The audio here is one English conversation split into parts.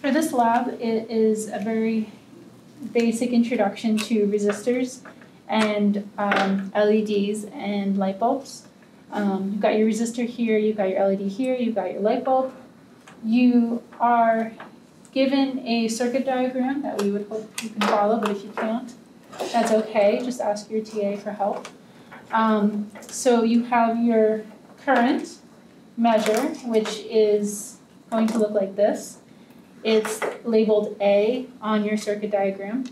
For this lab, it is a very basic introduction to resistors and LEDs and light bulbs. You've got your resistor here, you've got your LED here, you've got your light bulb. You are given a circuit diagram that we would hope you can follow, but if you can't, that's okay. Just ask your TA for help. So you have your current measure, which is going to look like this. It's labeled A on your circuit diagram.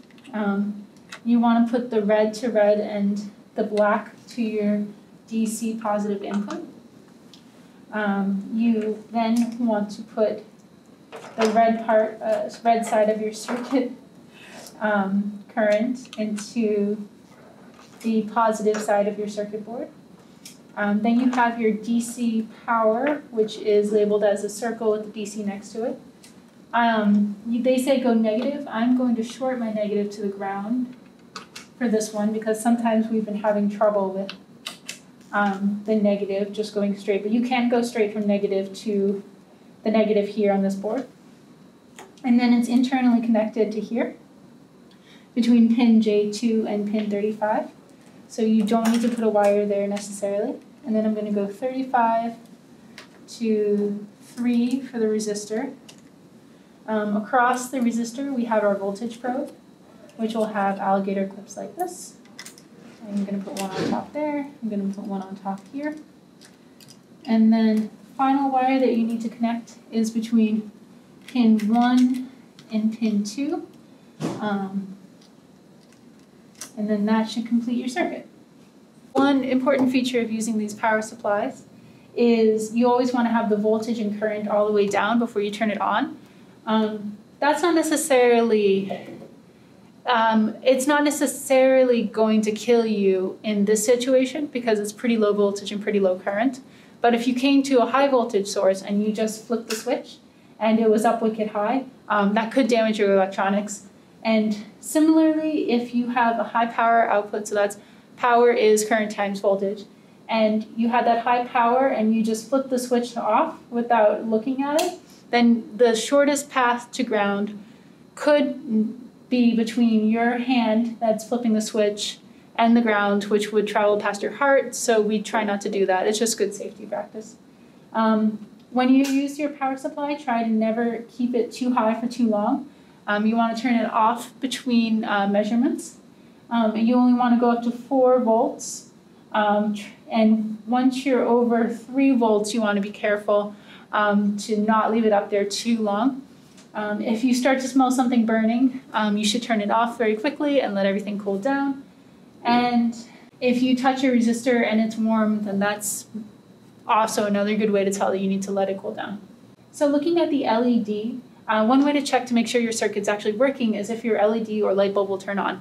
You want to put the red to red and the black to your DC positive input. You then want to put the red part, red side of your circuit current into the positive side of your circuit board. Then you have your DC power, which is labeled as a circle with the DC next to it. They say go negative. I'm going to short my negative to the ground for this one because sometimes we've been having trouble with the negative just going straight. But you can go straight from negative to the negative here on this board. And then it's internally connected to here between pin J2 and pin 35. So you don't need to put a wire there necessarily. And then I'm going to go 35 to 3 for the resistor. Across the resistor, we have our voltage probe, which will have alligator clips like this. I'm going to put one on top there. I'm going to put one on top here. And then the final wire that you need to connect is between pin 1 and pin 2. And then that should complete your circuit. One important feature of using these power supplies is you always want to have the voltage and current all the way down before you turn it on. That's not necessarily, it's not necessarily going to kill you in this situation because it's pretty low voltage and pretty low current. But if you came to a high voltage source and you just flipped the switch and it was up wicked high, that could damage your electronics. And similarly, if you have a high power output, so that's power is current times voltage, and you had that high power and you just flipped the switch off without looking at it, then the shortest path to ground could be between your hand that's flipping the switch and the ground, which would travel past your heart, so we try not to do that. It's just good safety practice. When you use your power supply, try to never keep it too high for too long. You want to turn it off between measurements. And you only want to go up to 4 volts. And once you're over 3 volts, you want to be careful to not leave it up there too long. If you start to smell something burning, you should turn it off very quickly and let everything cool down. And if you touch your resistor and it's warm, then that's also another good way to tell that you need to let it cool down. So looking at the LED, one way to check to make sure your circuit's actually working is if your LED or light bulb will turn on.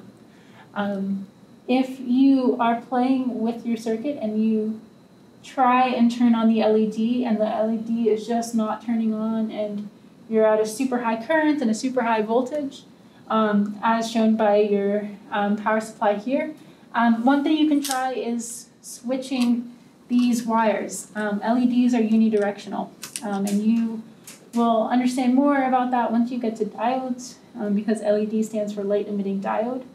If you are playing with your circuit and you try and turn on the LED and the LED is just not turning on and you're at a super high current and a super high voltage, as shown by your power supply here, one thing you can try is switching these wires. LEDs are unidirectional, and you will understand more about that once you get to diodes, because LED stands for light emitting diode.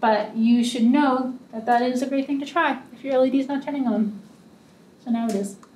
But you should know that that is a great thing to try if your LED is not turning on. So now it is.